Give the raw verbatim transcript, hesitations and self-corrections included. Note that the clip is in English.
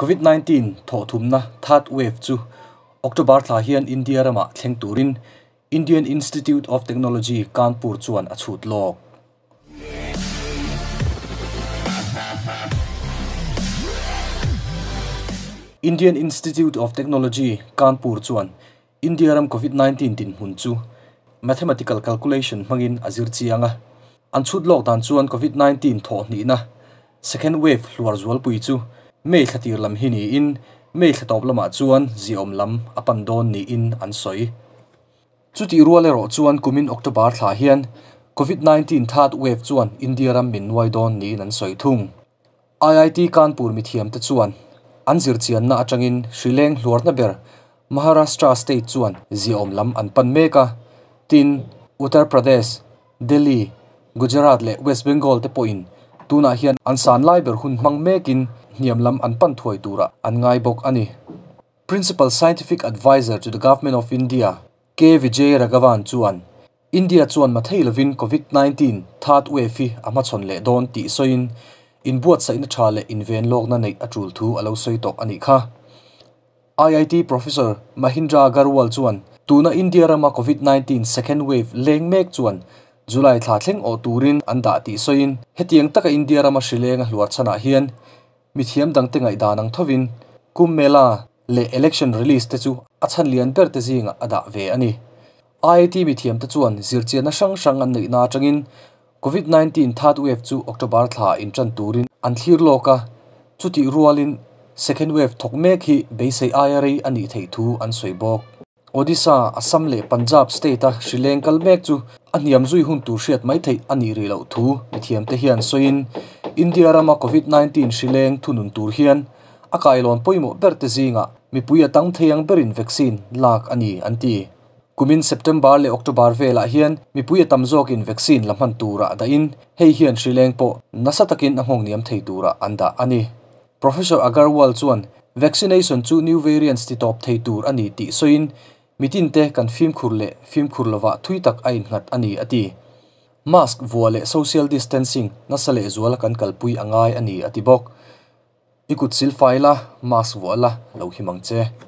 covid nineteen thothumna third wave chu October thla hian India rama thlengturin Indian Institute of Technology Kanpur chuan a chhut lok Indian Institute of Technology Kanpur chuan India ram covid nineteen tin hun chu mathematical calculation mangin azir chianga an chhut lok dan chuan covid nineteen tho ni na second wave hluar zual pui chu mei khatir lam hi ni in mei khatop lama chuan ziom lam apan don ni in an soi chuti ruale ro chuan kumin October thla hian covid nineteen third wave chuan India ram min wai don ni an soi thung I I T Kanpur mi thiam te chuan anzir chian na atangin shrileng hluar na ber Maharashtra state chuan ziom lam an pan meka tin Uttar Pradesh Delhi Gujarat le West Bengal te poin tuna hian an san lai ber hun mang mekin niam lam an pan thoi tura an ngai bok ani Principal Scientific Advisor to the Government of India K Vijay Raghavan chuan India chuan mathei lovin covid nineteen third wave fi ama chon le don ti soin in buat sa in thale in ven lok na nei atul thu alo soi tok ani kha I I T Professor Mahindra Garwal chuan tuna India rama covid nineteen second wave leng mek chuan July thla thleng o turin an da ti soin hetiang taka India rama shileng hluar chana hian mithiam dangte ngai danang thovin kum mela le election release te chu achan lian ter te jing ada ve ani I I T mithiam te chuan zirchiana sang sang an nei na tangin covid nineteen third wave chu October thla in tran turin an thlir loka chuti rualin second wave thokmek hi beisai I R A ani thei thu an soibok Odisha Assam le Punjab state ta shrileng kalmek chu aniam zui hun tu hriat mai thei ani ri lo thu mithiam te hian soin India rama covid nineteen shrileng thunun tur hian akailon poimo berte zinga mipuia tang theyang berin vaccine lak ani anti kumin September le October vela hian mipuia tamzokin vaccine lamhan tura da in hei hian shrileng po nasatakin ahong niam thei tura anda ani Professor Agarwal chuan vaccination chu new variants ti top thei tur ani ti soin mitin te kan film khurle film khurlova thuitak ain ngat ani ati mask vuale social distancing nasale zuala kan kalpui angai ani atibok ikut silfaila mask vuala lo himangche